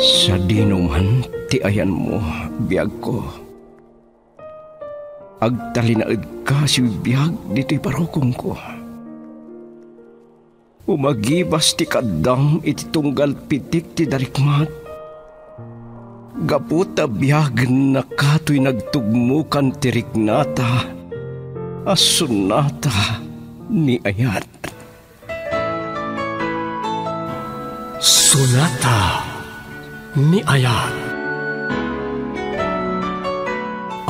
Sadinuman ti ayan mo, biyag ko. Agtalinaid ka si biyag dito'y parokong ko. Umagibas ti kadam iti tunggal pitik ti darikmat. Gaputa biyag na kato'y nagtugmukan ti riknata. As Sonata Ni Ayat. Sonata Ni Ayat.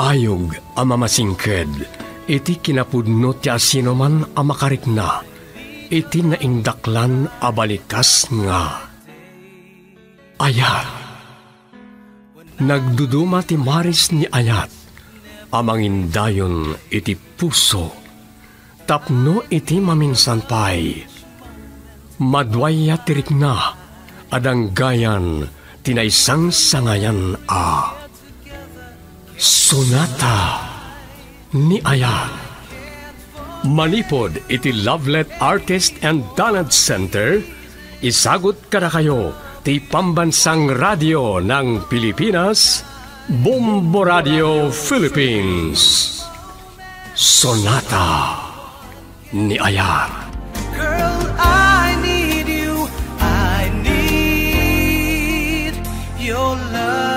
Ayog amamasingked, iti kinapudno ti asinoman amakarikna, iti naindaklan abalikas nga. Ayat. Nagduduma ti maris ni Ayat, amangindayon iti puso, tapno iti maminsanpay. Madwaya tirikna, adanggayan, tinaysang sangayan a. Sonata Ni Ayat. Manipod iti Lovelet Artist and Talent Center, isagot kada kayo ti Pambansang Radyo ng Pilipinas, Bombo Radyo Philippines. Sonata Ni Ayat. Girl, I need your love.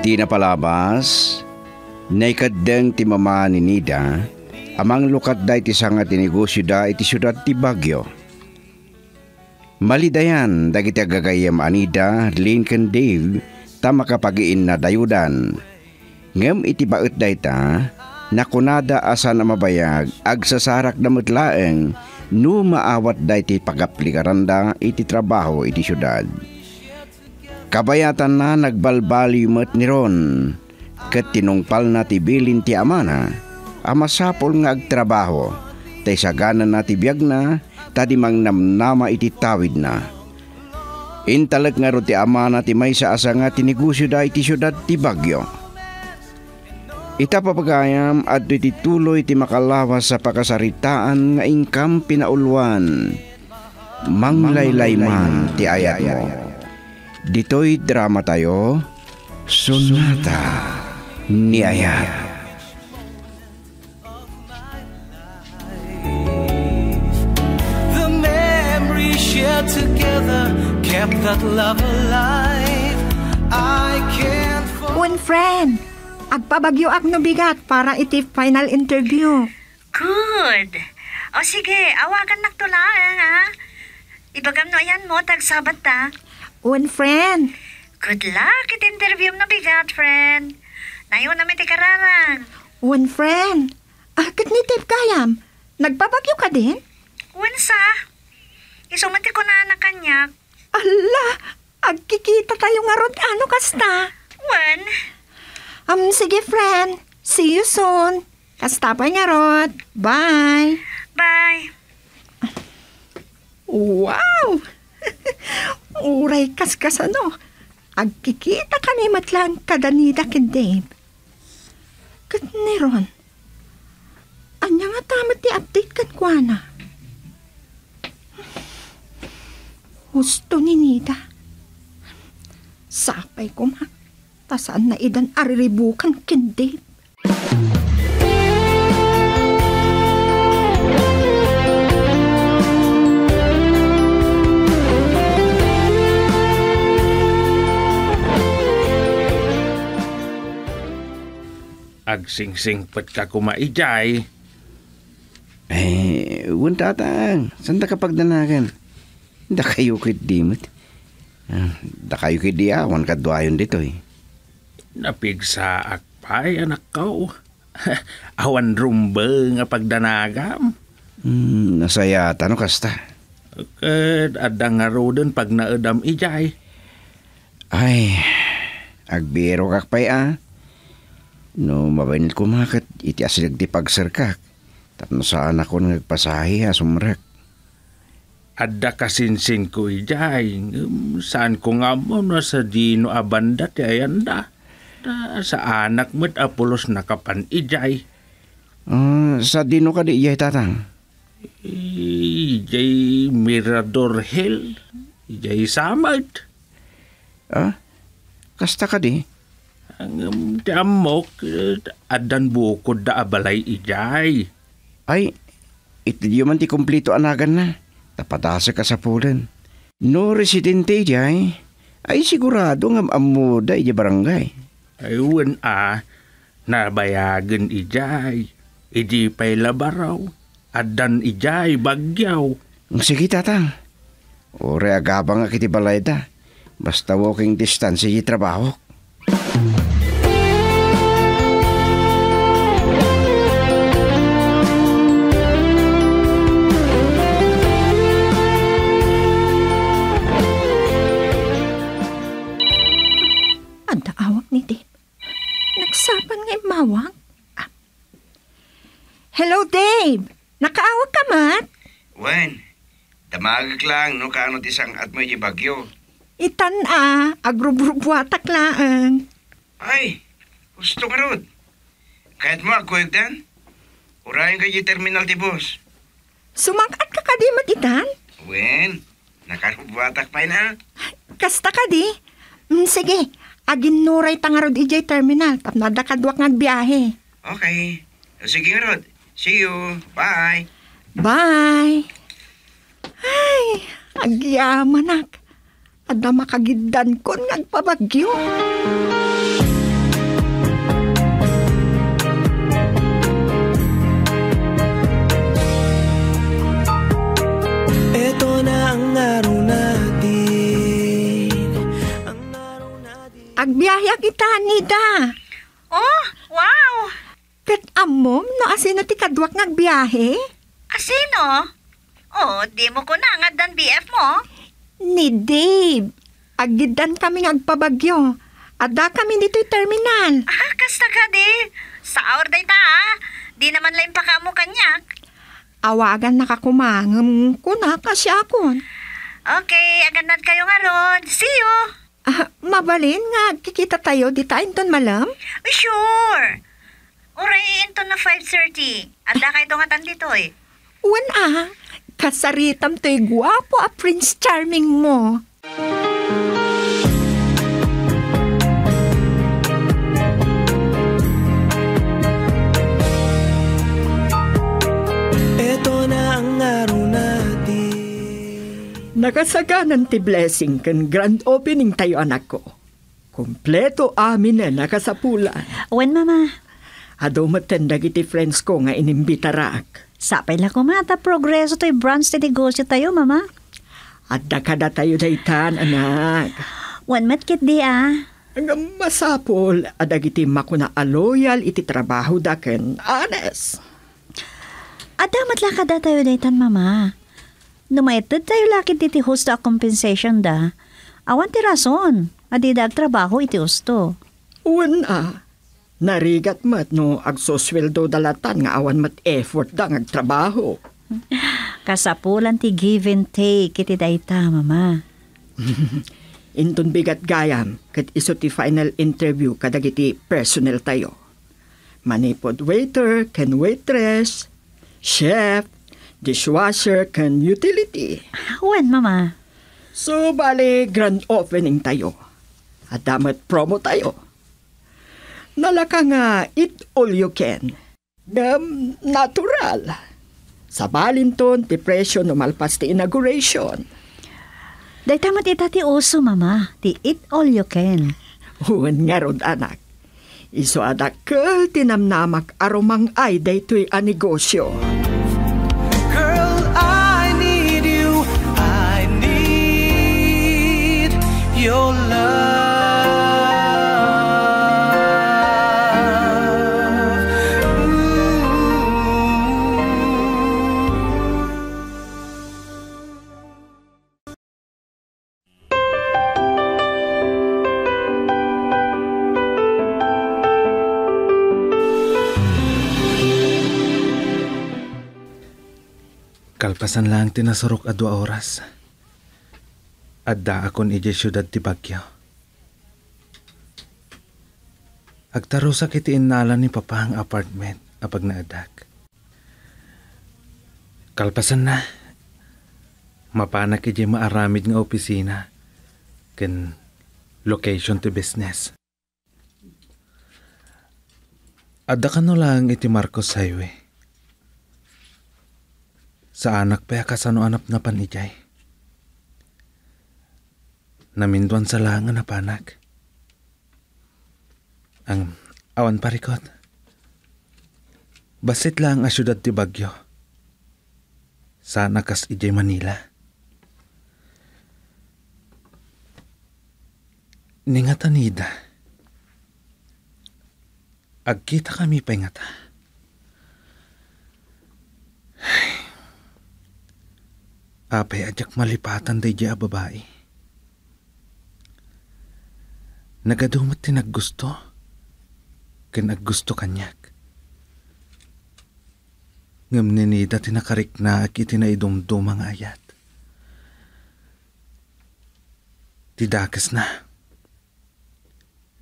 Di napalabas naikadeng ti mama ni Nida, amang lukat da iti sanga ti negosyo da iti syudad ti Baguio. Malidayan dagiti agagayam anida, Lincoln Dave, ta makapagiin na dayudan. Ngem iti baet da ita, nakunada asa na mabayag, agsasarak na mutlaeng, no maawat da iti pagaplikaranda iti trabaho iti syudad. Kabayatan na nagbalbali met niron, ket tinungpal na tibilin ti amana, amasapol nga agtrabaho, tay saganan na tibiyag na, tadi mang namnama iti tawid na. Intalag nga ro ti amana ti may sa asa nga tinegosyo da iti syudad ti Baguio. Itapapagayam at itituloy ti makalawas sa pakasaritaan nga ingkam pinaulwan, manglaylayman ti ayat mo. Dito'y drama tayo, Sonata Ni Ayat. The memory shared together kept that love alive. I can't forget. One friend, agpabagyo ak no bigat para iti final interview. Good. O sige, awakan nagtulaan ha. Ibagam no ayan mo tagsabat ta. One friend. Good luck iti interview no bigat, friend. Nayon namin ti kararan. One friend, agad ni Tip Kayam, nagpapagyo ka din? Wensa, isumati ko na anak kanyak. Ala, agkikita tayo nga ron ano kasta. Wen? Sige friend, see you soon. Kasta pa nga ron. Bye. Bye. Wow! Uray kaskas ano. Agkikita ka ni matlang kadanida kin Dave. Kat niron, anya nga tamat i-update kat kwa na. Husto ni Nida. Sapay ko ma, tasaan na idan ariribukan kin Dave. Agsingsing pat ka kumaijay. Eh, huwag tatang. Saan na kapag danagan? Da kayo kiti, mat. Da kayo kiti, awan kadwayon dito eh. Napigsa akpay, anak ko. Awan rumba nga pagdanagam. Nasaya tanong kasta. Kad adang arodan pag naadam ijay. Ay, agbiro kakpay ah. No, mabainil kumakat, iti asilag di pagsarkak. Tapno saan ako nagpasahi ha, sumrak. Adda kasinsin ko ijay, saan ko nga mo na sa dino abandat, ayanda. Saanak met apulos nakapan ijay. Sadino ka di ijay tatang? Ijay Mirador Hill, ijay Samad. Kasta ka di? Ang damok adan bukod da abalay ijay. Ay, ito man ti kompleto anagan na. Tapatasa ka sa pulen. No residente ijay, ay sigurado nga maamu da ijay barangay. Ayun nabayagan ijay, idi pay labaraw, adan ijay bagyaw. Sige tatang, ore agabang akiti balay da, basta walking distance iji trabaho. Anda awak ni Dave. Nagsapan nga mawang. Hello, Dave. Nakaawag ka, mat? Wen, damagag lang, no? Kaanot isang at mo yung bagyo. Itan, agrubrubuatak lang. Ay, gusto nga rod. Kahit mo ako dan, urayan kayo terminal di bus. Sumangat ka di, mat, itan? Wen, nakarubuatak pa na. Kasta ka di? Sige. Agin nuray tangarod ijay terminal. Tapnada kadwak ng biyahe. Okay. Sige nga rod. See you. Bye. Bye. Ay, agyamanak. Ada makagidan ko nagpabagyo. Ito na ang araw natin. Agbiyahe kita, Nida. Oh, wow! Kat amom, no asino ti kadwak nagbiyahe? Asino? Oh, di mo ko nangad dan BF mo. Ni Dave, agidan kami nagpabagyo. Ada kami dito'y terminal. Kasta ka di. Sa orday ta, di naman lang pakamu kanyak. Awagan nakakumangam ko na kasi akon. Okay, aganad kayo nga ron. See you! Mabalin nga, kikita tayo di ta inton malam? Sure! Uray inton na 5:30. Ada kayo tungatan dito eh. Uwan kasaritam to'y guwapo a Prince Charming mo. Ito na ang araw nakasaganan ti blessing kan grand opening tayo anak ko. Kompleto amin na nakasapulan. Owen mama. Ado matendag iti friends ko nga inimbitarak. Sapay la ko mata progreso to'y branch ti negosyo tayo mama. Adda kada tayo daytan anak. Wan matkit di Ang masapol adag iti makuna aloyal iti trabaho daken honest. Adda matla kada tayo daytan mama. Numaitid tayo lakit iti husto a compensation da. Awan ti rason. Adidag trabaho iti husto. Uwan narigat mat no agsosweldo dalatan nga awan mat effort da ng trabaho. Kasapulan ti give and take iti dayta mama. Inton bigat gayam kat iso ti final interview kadag iti personal tayo. Manipod waiter ken waitress, chef, dishwasher can utility. When, mama? So, bali, grand opening tayo. At damat promo tayo. Nalaka nga, eat all you can. Natural. Sa Balinton, ti presyo numalpas ti inauguration. Dahil tamat ita ti oso, mama. Ti eat all you can. Huwan nga rod, anak. Iso adak kel tinamnamak aromang ay daytoy a negosyo. Your love. Kalpasan lang tinasarok a 2 oras. Adda akon ije syudad ti Baguio. Agtarusak iti inalan ni Papa ang apartment apag naadak. Kalpasan na. Mapanak iti maaramid nga opisina. Ken location to business. Adakan no lang iti Marcos Highway. Sa anak pa kasano anap na panijay. Naminduan sa langan na panak. Ang awan parikot. Basit lang ang syudad ti Bagyo. Sana kas ijay Manila. Ningatanida. Agkita kami pa ingata. Apay ajak malipatan da ijay a babae. Nagadumat ti naggusto. Kinaggusto kanyak. Ngam ninida tinakarik na ak itinaidumdum ang ayat. Tidakas na.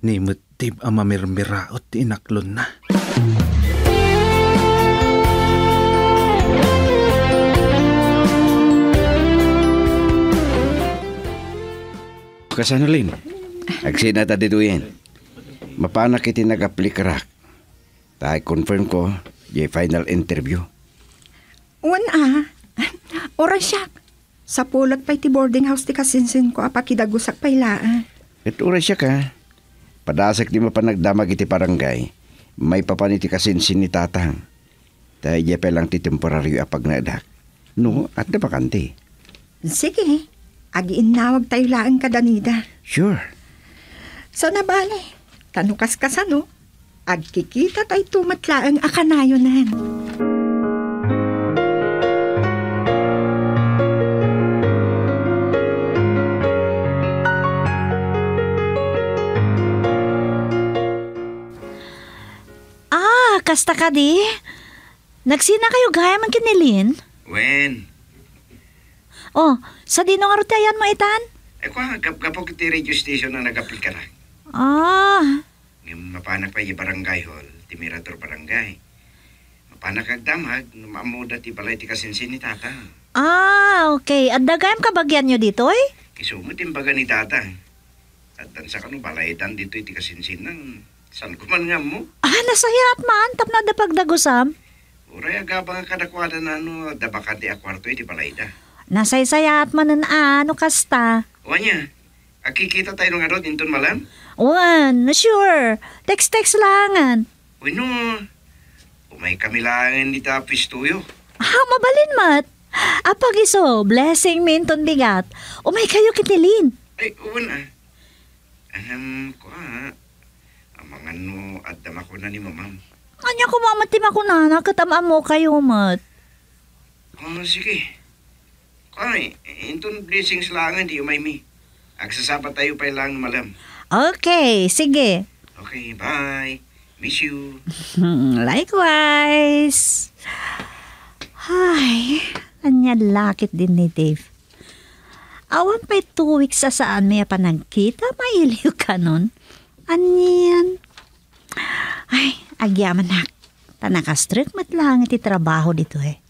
Nimutib ang mamirmiraot inaklon na. Kasano lin? Agsinata dituin. Mapanak iti nag-aplik rak. Tayo confirm ko, yung final interview. Una, orasyak. Sa pulag pa iti boarding house ti kasinsin ko apakidagusak pa ilaan. Ito orasyak ha. Padasak di mapanagdamag iti parangay. May papan iti kasinsin ni tatang. Tayo yung pa lang ti temporaryo apagnadak. No, at napakante. Sige, agiinawag tayo laan ka Danida. Sure. So nabali. Tanukas kasano, agkikita tayo tumatlaang akanayonan. Ah, kasta ka di? Nagsina kayo gaya man kinilin? Wen. Oh, sa dinong arutayan mo itan? Eko, agap-gapok iti radio station na nag-apil ka na. Ah. Ngayon mapanak pa yung barangay hall, ti Mirador barangay. Mapanak agdamag, maamuda ti balay ti kasinsin ni tata. Ah, okay. At dagayam kabagyan nyo dito eh? Kisumot yung baga ni tata. At dansa ka no, balaydan dito ti kasinsin ng san kuman nga mo. Ah, nasayat man, tap na dapagdagusam. Uray agabang kadakwada na ano, dabakati akwarto eh, ti balayda. Nasaysayat man na ano, kasta. Uwa niya, akikita tayo nga doon, intun malam? One, sure. Text-text langan. Uy no, umay kami langan di tapis tuyo. Ha, mabalin mat. Apag iso, blessing minton bigat. Umay kayo kitilin. Ay, uwan ah. Anam ko ah. Amang ano, adama ko na ni mamam. Anya ko mamatim ako na, nakatamaan mo kayo mat. Oh, sige. Kaya, intun blessings langan di umay mi. Agsasaba tayo pa lang malam. Okay, sige. Okay, bye. Miss you. Likewise. Ay, anya lakit din ni Dave. Awan pa'y 2 weeks sa saan may panagkita, mailiw ka nun. Anyan. Ay, agyaman na. Tanakastrik matlangit itrabaho dito eh.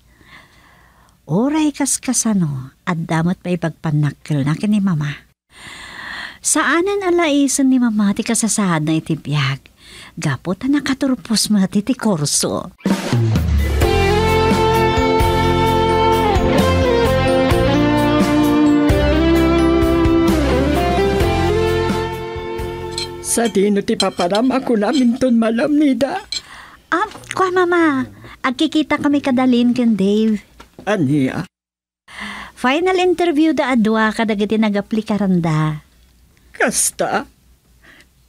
Oray kaskasano, at damot pa'y pagpanakil na kini mama. Saanan alaisan ni mama ti kasasaad na itibiyag. Gapot na nakaturpos mo ti korso. Sa dino ti paparam ako namin ton malam nida. Kwa mama, agkikita kami kadalin ken Dave. Aniya? Final interview da adwa kadagiti nagaplikaranda. Kasta,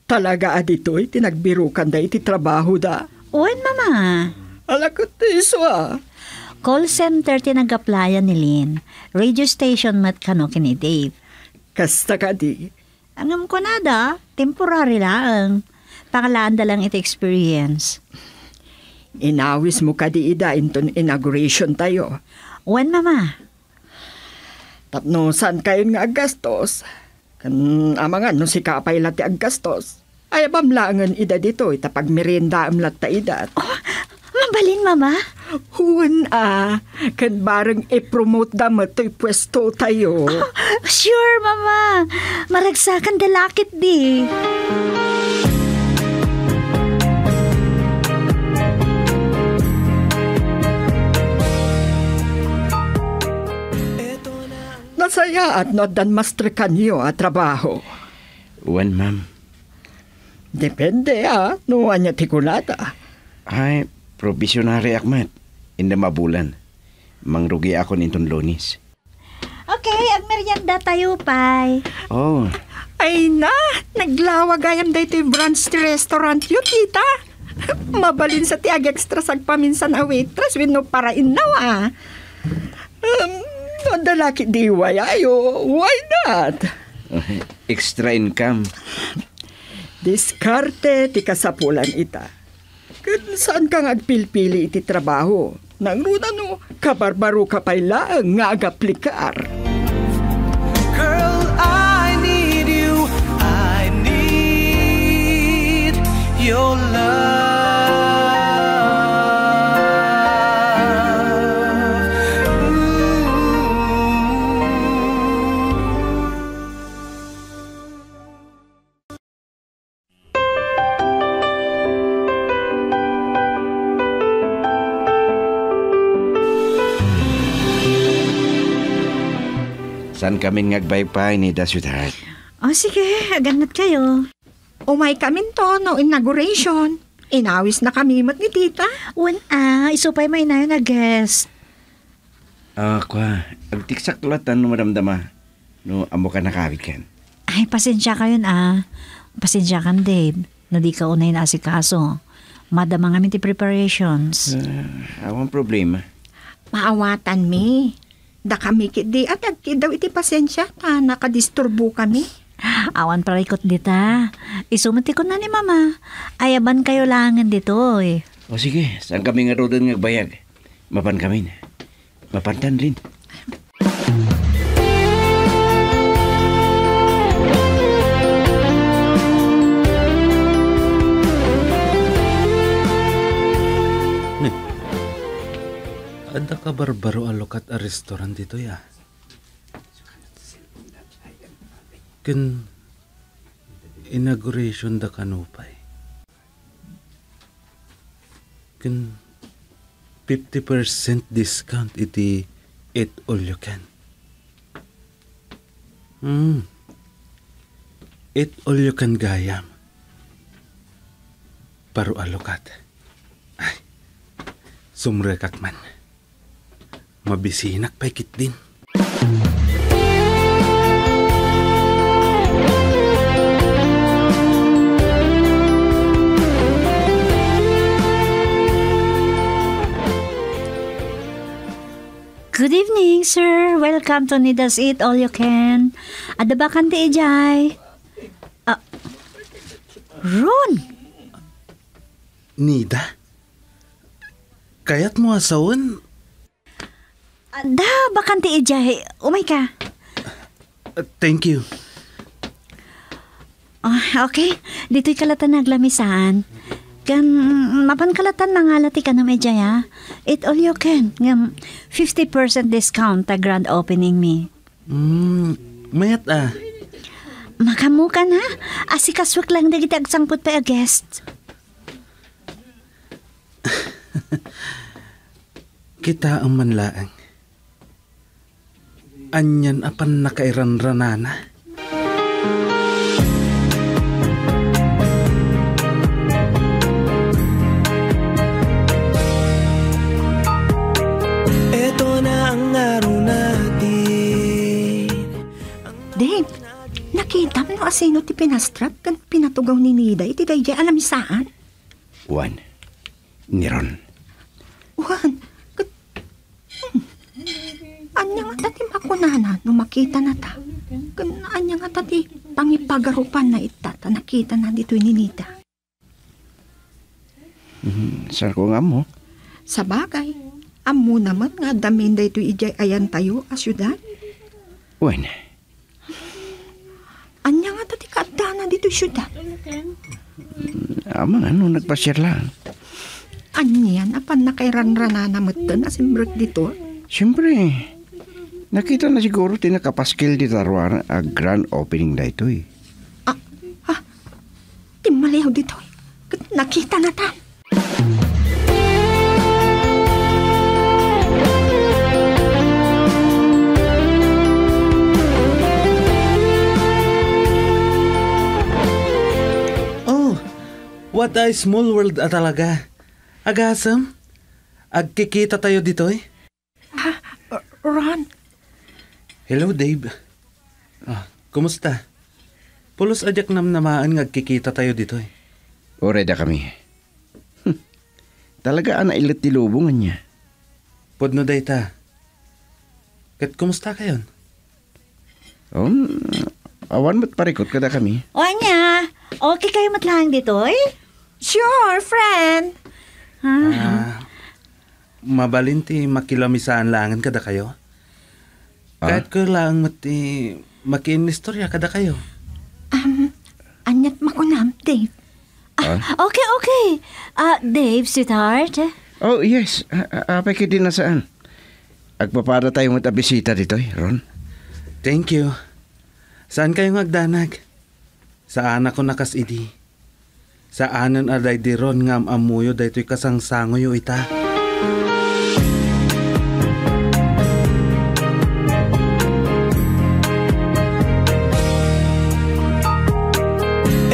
talaga adito'y tinagbirukan da iti trabaho da. Uwan, mama. Alakot iso ah. Call center tinagaplayan ni Lynn. Radio station mat kano kini Dave. Kasta ka di. Angam ko na da, temporary lang. Pangalaan da lang iti experience. Inawis mo ka di ida inton inauguration tayo. Uwan, mama. Tapno, saan kayo nga gastos? Kan amangan no si kapay lati aggastos. Ay, bamlangan ida dito, itapag merienda amlat ta ida. Oh, mabalin, Mama? Huwag kan barang e-promote dama to'y pwesto tayo. Oh, sure, Mama. Maragsakan dalakit di. Nasaya at nodan master kanyo at trabaho. Uwan, ma'am. Depende no anya tikulata. Ay, provisionary akmat. Inda mabulan. Mangrugi ako nintong lonis. Okay, agmerienda tayo, Pay. Oh. Ay na, naglawag ayam dito yung brunch restaurant yun, tita. Mabalin sa tiag extra sagpaminsan a waitress with no para inaw, dalaki diway ayo, why not? Extra income. Diskarte ti kasapulan ita. Kun saan kang agpilpili iti trabaho? Nangruna no, kabarbaro ka pa'y laang nga agaplikar. Girl, I need you. I need your love. Saan kaming nagbaypay ni da sweetheart? Oh, sige. Aganat kayo. Umay kamin to, no inauguration. Inawis na kami mat ni tita. Isupay may na yun na guest. Kwa. Agtiksak tulatan no maramdama. No, amo ka nakawit kan. Ay, pasensya ka yun, Pasensya kan, Dave. No, di ka unay na asikaso. Madama nga minti preparations. Awang problema. Maawatan mi. Da kami kidi at daw iti pasensya ta nakadisturbo kami. Awan parikot dita. Isumati ko na ni Mama. Ayaban kayo langan dito eh. O sige, saan kami nga rodan ngagbayag? Mapan kami na. Mapantan rin. Ada ka barbaro alokat a restaurant dito ya. Ken inauguration da kanupay. Ken 50% discount iti eat all you can. Eat all you can gayam. Baro alokat. Ay. Sumrekak man. Mabisinak paikit din. Good evening, sir. Welcome to Nida's Eat All You Can. Adabakan ti ijay. Ron! Nida? Kayat mo asawon? Da, bakante ijay. Umay ka. Thank you. Okay. Dito'y kalatan naglamisan. Kan, mapan kalatan na nga lati ka na medya, It all you can. 50% discount ta grand opening me. Mayat Makamukan ha. Asikaswak lang na gitagsangpot pa a guest. Kita ang manlaang. Anyan apan nakairanranana. Ito na ang araw natin. Dave, nakita mo asino ti pinastrap kan pinatugaw ni Nida iti dayjay alam saan? Juan, Niron. Juan, anya nga tati makunana no makita na ta. Anya nga tati pangipagarupan na itata nakita na dito'y ninita. Saan ko nga mo? Sa bagay, amu naman nga damin da ito'y ijay ayan tayo a syudad. Anya nga tati kaadana dito syudad. Amang ano, nagpasir lang. Anyan, apan na kay ranrananamatan asin break dito? Siyempre. Nakita na siguro tinakapaskil di Tarwana a grand opening na ito eh. Ah, timalayaw dito eh. Nakita na ta. What a small world talaga. Agasam, agkikita tayo dito eh. Ron. Hello, Dave. Kumusta? Pulos ajak namnamaan agkikita tayo dito eh. Oreda kami. Talaga ana ilit dilubungan niya. Podno day ta. Kat kumusta kayon? Awan mo't parikot kada kami. Onya, okay kayo matlang dito eh? Sure, friend. Mabalinti makilamisaan langan kada kayo. Kahit ko lang mati makinistorya kada kayo. Anyat makunam, Dave. Okay. Dave, sweetheart. Oh, yes. Apay din na saan. Agpapada tayo matabisita dito eh, Ron. Thank you. Saan kayong agdanag? Saan ako nakasidi? Saanan aday di Ron ngam amuyo daytoy kasangsangoyo ita.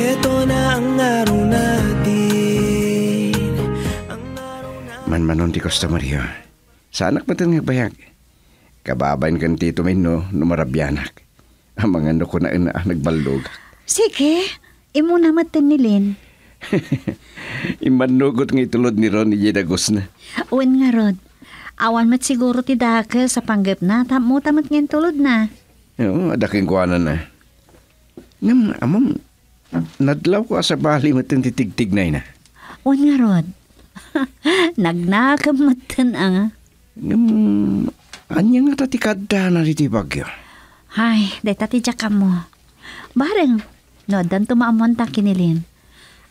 Eto na ang araw natin. Manmanon di customer yo. Saanak patan nga bayag. Kababayan kan tito min no numarabyanak. Amang ano ko na nagbaldog. Sige, imo na matin ni Lynn. Imanugot ng itulod ni Ron ni Jedagos na. Uwan nga, Ron. Awan mat siguro ti Dakel sa panggap na. Tamat ngayon tulod na. Oo, adaking kuwanan na. Ngam, amam, nadlaw ko asa bali matin titigtignay na. Uwan nga, Ron. Nagnakam matin ang. Ngam, anya nga tatikada na dito bagyo. Ay, day tatidyak ka mo. Barang, no, dan tumaamon ta kinilin.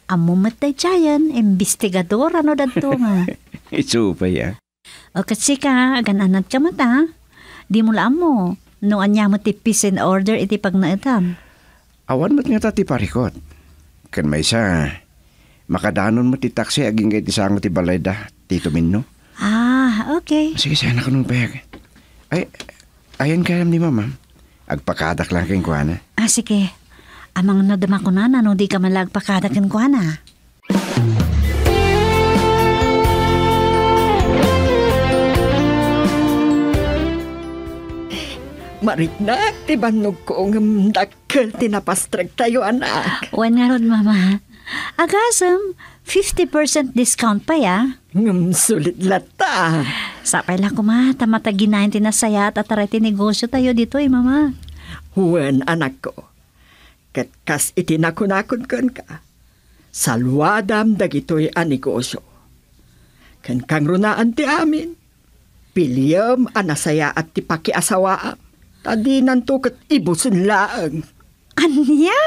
Amo matay tiyan, imbestigador, ano dato nga. Isupa ya. O kasi ka, agananat ka mata. Di mula mo, no anya mo tipis in order iti pag naitam. Awan mat nga tati parikot. Kan may isa, makadanon mo ti taksi aging kay tisang ti baleda, tito Minno. Okay. Sige, sana ka nung payag. Ay, ayan kayam ni mama. Agpakadak lang kayong kuwana. Sige. Amang nadama ko na no, di ka malagpakadakin ko na. Mariknak, di ba nagkoong dakil tinapastrag tayo, anak? Wan nga ron, mama. Agasam, 50% discount pa, ya? Sulit lata. Sapay lang ko, ma. Tamatagin na yung tinasaya at ataray tinegosyo tayo dito, eh, mama. Wan, anak ko. Kat kas itinakon-akon kan ka. Salwadam dagito'y anegosyo. Kan kang runaan ti amin. Piliyam anasaya at ti pakiasawaam. Tadi nanto kat ibusin laang. Anya?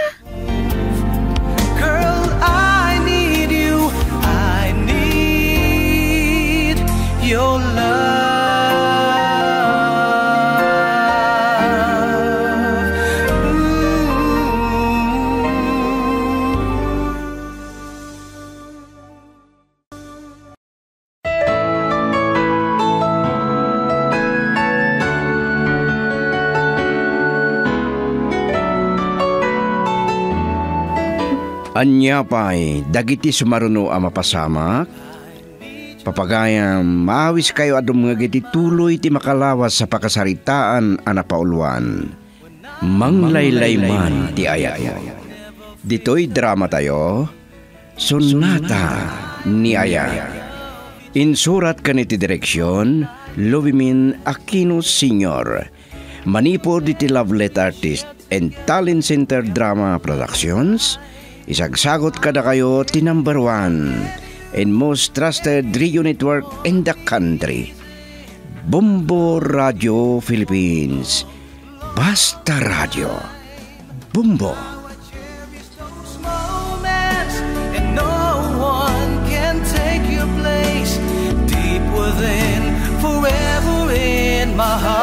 Girl, I need you. I need your love. Anya pa'y dagiti sumaruno a mapasamak, papagayam maawis kayo adum nga giti tuloy ti makalawas sa pakasaritaan a napauluan. Manglaylayman ti ayat. Dito'y drama tayo, Sonata Ni Ayat. Insurat kaniti direksyon, Lovimin Aquino Sr. Manipod iti Lovelet Artist and Talent Center Drama Productions. Isagsagot kada kayo ti number 1 and most trusted radio network in the country. Bombo Radyo Philippines. Basta Radio. Bombo. Maha